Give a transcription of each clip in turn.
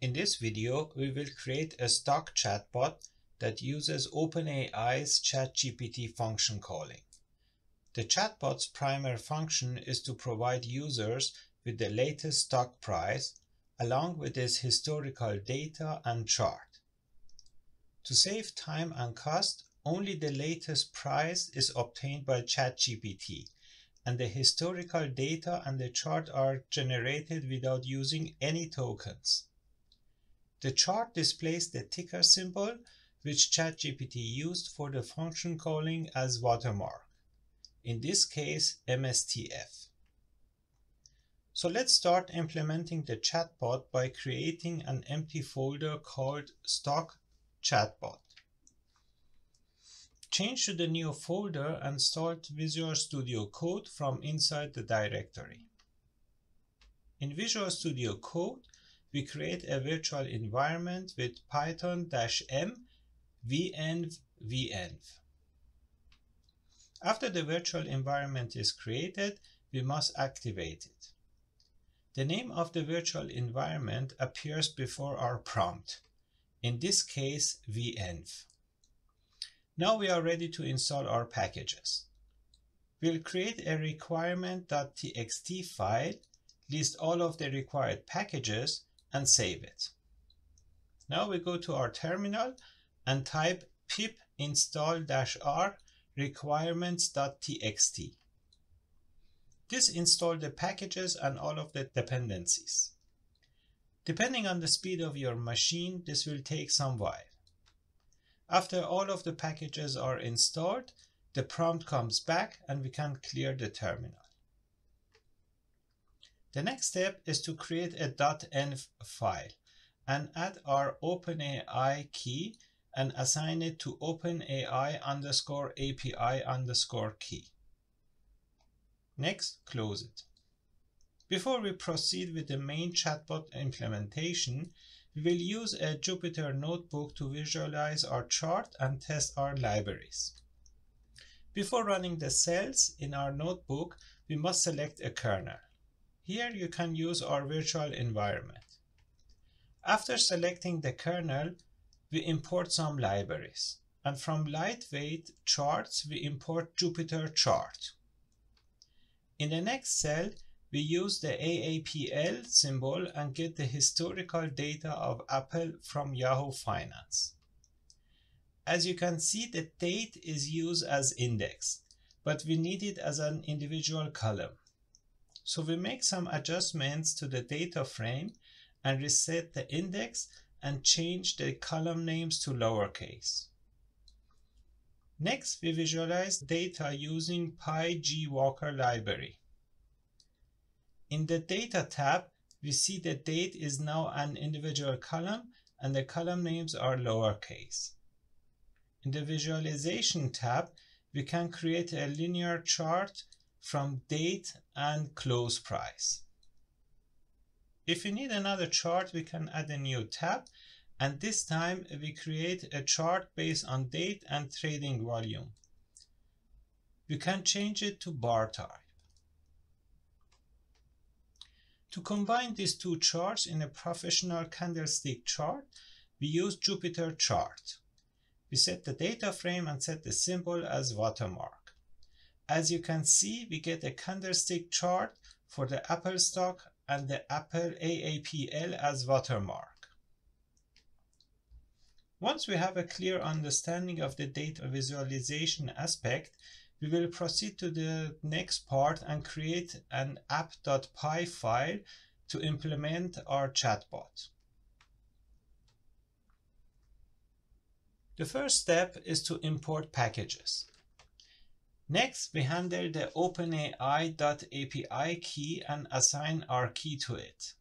In this video, we will create a stock chatbot that uses OpenAI's ChatGPT function calling. The chatbot's primary function is to provide users with the latest stock price, along with its historical data and chart. To save time and cost, only the latest price is obtained by ChatGPT, and the historical data and the chart are generated without using any tokens. The chart displays the ticker symbol, which ChatGPT used for the function calling as watermark, in this case MSTF. So let's start implementing the chatbot by creating an empty folder called stock chatbot. Change to the new folder and start Visual Studio Code from inside the directory. In Visual Studio Code, we create a virtual environment with python-m venv venv. After the virtual environment is created, we must activate it. The name of the virtual environment appears before our prompt, in this case venv. Now we are ready to install our packages. We'll create a requirement.txt file, list all of the required packages, and save it. Now we go to our terminal and type pip install-r requirements.txt. This installs the packages and all of the dependencies. Depending on the speed of your machine, this will take some while. After all of the packages are installed, the prompt comes back and we can clear the terminal. The next step is to create a .env file and add our OpenAI key and assign it to OpenAI_API_key. Next, close it. Before we proceed with the main chatbot implementation, we will use a Jupyter notebook to visualize our chart and test our libraries. Before running the cells in our notebook, we must select a kernel. Here you can use our virtual environment. After selecting the kernel, we import some libraries, and from lightweight-charts we import Jupyter chart. In the next cell, we use the AAPL symbol and get the historical data of Apple from Yahoo Finance. As you can see, the date is used as index, but we need it as an individual column. So we make some adjustments to the data frame and reset the index and change the column names to lowercase. Next, we visualize data using PyGwalker library. In the Data tab, we see the date is now an individual column and the column names are lowercase. In the Visualization tab, we can create a linear chart from date and close price. If we need another chart, we can add a new tab, and this time we create a chart based on date and trading volume. We can change it to bar type. To combine these two charts in a professional candlestick chart, we use Jupyter chart. We set the data frame and set the symbol as watermark. As you can see, we get a candlestick chart for the Apple stock and the Apple AAPL as watermark. Once we have a clear understanding of the data visualization aspect, we will proceed to the next part and create an app.py file to implement our chatbot. The first step is to import packages. Next, we handle the OpenAI.API key and assign our key to it.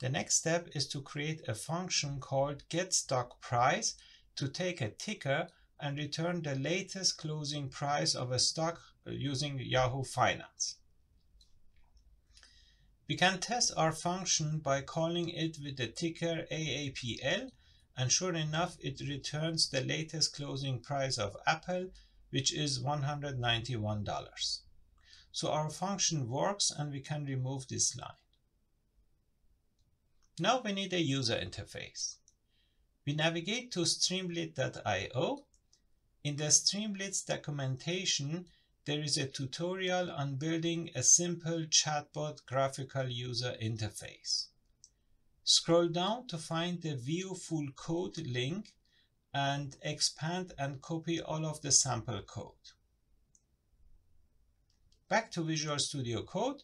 The next step is to create a function called getStockPrice to take a ticker and return the latest closing price of a stock using Yahoo Finance. We can test our function by calling it with the ticker AAPL, and sure enough, it returns the latest closing price of Apple, which is $191. So our function works and we can remove this line. Now we need a user interface. We navigate to streamlit.io. In the Streamlit's documentation, there is a tutorial on building a simple chatbot graphical user interface. Scroll down to find the View Full Code link and expand and copy all of the sample code. Back to Visual Studio Code,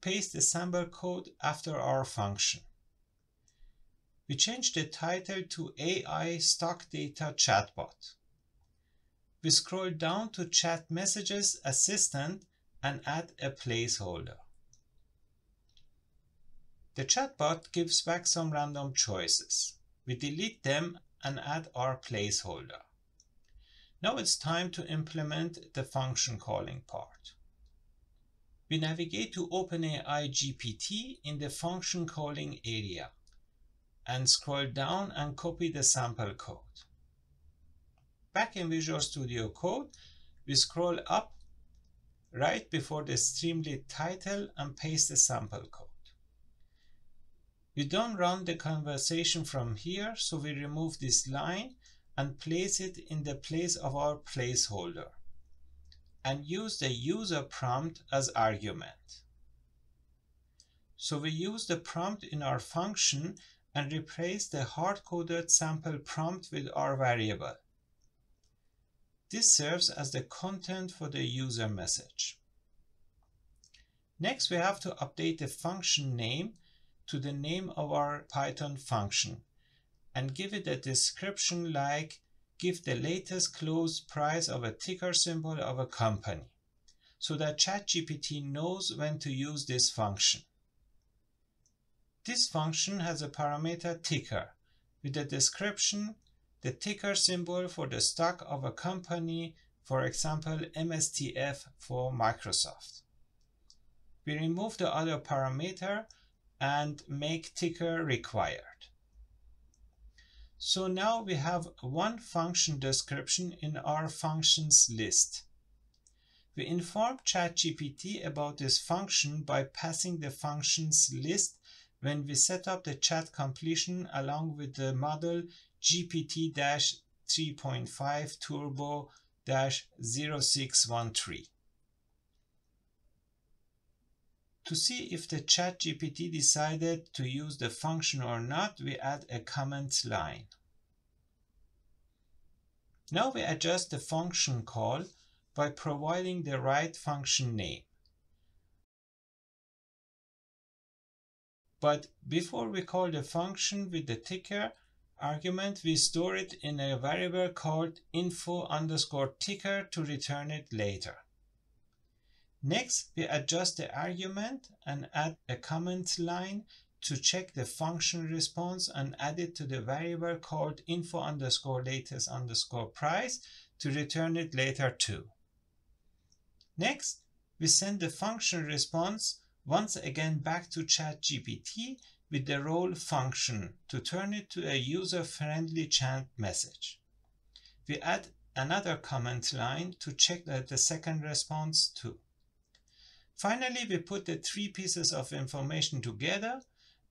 paste the sample code after our function. We change the title to AI Stock Data Chatbot. We scroll down to Chat Messages Assistant and add a placeholder. The chatbot gives back some random choices. We delete them and add our placeholder. Now it's time to implement the function calling part. We navigate to OpenAI GPT in the function calling area and scroll down and copy the sample code. Back in Visual Studio Code, we scroll up right before the Streamlit title and paste the sample code. We don't run the conversation from here, so we remove this line and place it in the place of our placeholder and use the user prompt as argument. So we use the prompt in our function and replace the hard-coded sample prompt with our variable. This serves as the content for the user message. Next, we have to update the function name to the name of our Python function and give it a description like give the latest closed price of a ticker symbol of a company, so that ChatGPT knows when to use this function. This function has a parameter ticker with the description, the ticker symbol for the stock of a company, for example MSTF for Microsoft. We remove the other parameter and make ticker required. So now we have one function description in our functions list. We inform ChatGPT about this function by passing the functions list when we set up the chat completion along with the model GPT-3.5 Turbo-0613. To see if the ChatGPT decided to use the function or not, we add a comment line. Now we adjust the function call by providing the right function name. But before we call the function with the ticker argument, we store it in a variable called info_ticker to return it later. Next, we adjust the argument and add a comment line to check the function response and add it to the variable called info_latest_price to return it later too. Next, we send the function response once again back to ChatGPT with the role function to turn it to a user-friendly chat message. We add another comment line to check that the second response too. Finally, we put the three pieces of information together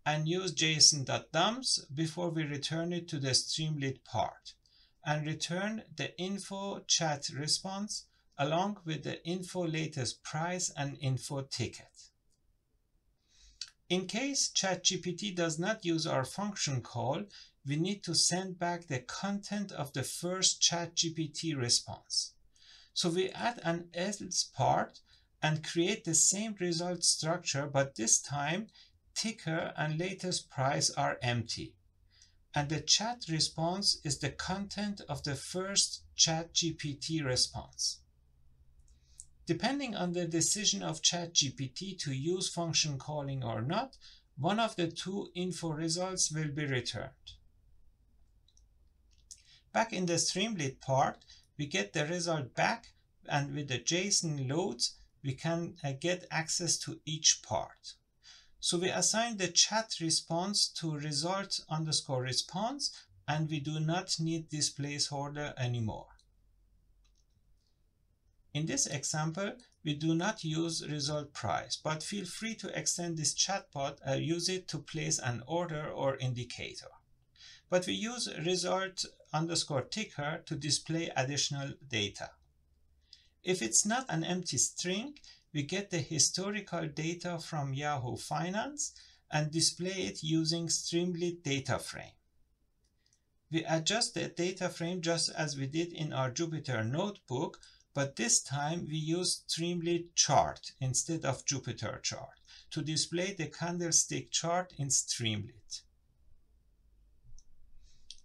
and use json.dumps before we return it to the Streamlit part and return the info chat response along with the info latest price and info ticket. In case ChatGPT does not use our function call, we need to send back the content of the first ChatGPT response. So we add an else part and create the same result structure, but this time ticker and latest price are empty. And the chat response is the content of the first ChatGPT response. Depending on the decision of ChatGPT to use function calling or not, one of the two info results will be returned. Back in the Streamlit part, we get the result back, and with the JSON loads, we can get access to each part. So we assign the chat response to result_response, and we do not need this placeholder anymore. In this example, We do not use result price, but feel free to extend this chatbot or use it to place an order or indicator. But we use result_ticker to display additional data. If it's not an empty string, we get the historical data from Yahoo Finance and display it using Streamlit data frame. We adjust the data frame just as we did in our Jupyter notebook, but this time we use Streamlit chart instead of Jupyter chart to display the candlestick chart in Streamlit.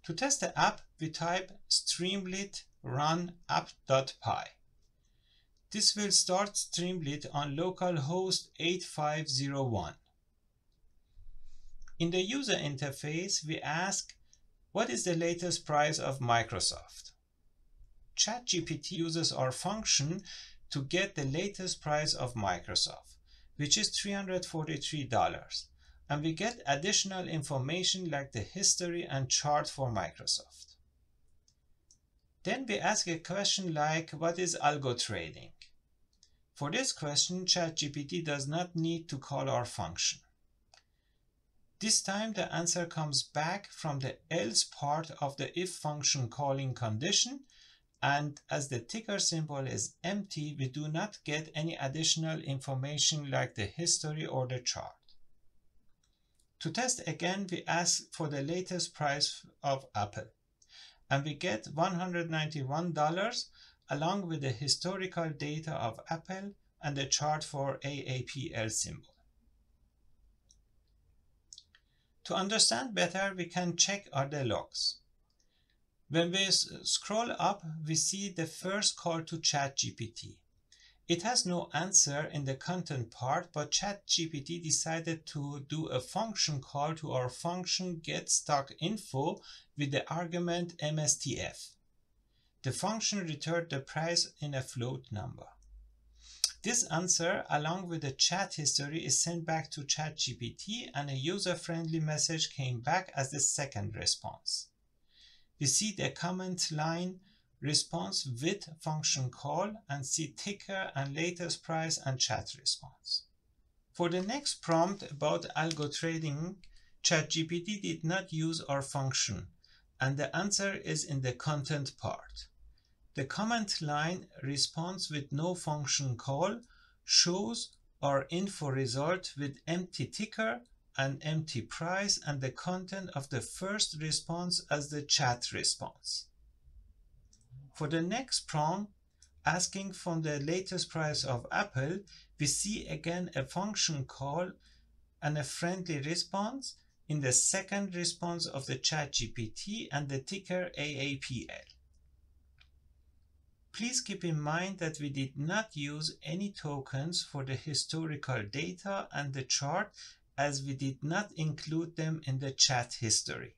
To test the app, we type Streamlit run app.py. This will start Streamlit on localhost 8501. In the user interface, we ask, what is the latest price of Microsoft? ChatGPT uses our function to get the latest price of Microsoft, which is $343, and we get additional information like the history and chart for Microsoft. Then we ask a question like, what is algo trading? For this question, ChatGPT does not need to call our function. This time the answer comes back from the else part of the if function calling condition, and as the ticker symbol is empty, we do not get any additional information like the history or the chart. To test again, we ask for the latest price of Apple, and we get $191 along with the historical data of Apple and the chart for AAPL symbol. To understand better, we can check the logs. When we scroll up, we see the first call to ChatGPT. It has no answer in the content part, but ChatGPT decided to do a function call to our function getStockInfo with the argument MSTF. The function returned the price in a float number. This answer, along with the chat history, is sent back to ChatGPT, and a user-friendly message came back as the second response. We see the comment line response with function call and see ticker and latest price and chat response. For the next prompt about algo trading, ChatGPT did not use our function, and the answer is in the content part. The comment line response with no function call shows our info result with empty ticker and empty price and the content of the first response as the chat response. For the next prompt, asking from the latest price of Apple, we see again a function call and a friendly response in the second response of the ChatGPT and the ticker AAPL. Please keep in mind that we did not use any tokens for the historical data and the chart, as we did not include them in the chat history.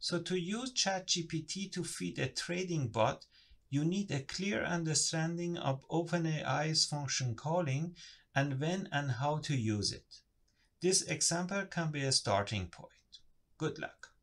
So to use ChatGPT to feed a trading bot, you need a clear understanding of OpenAI's function calling and when and how to use it. This example can be a starting point. Good luck.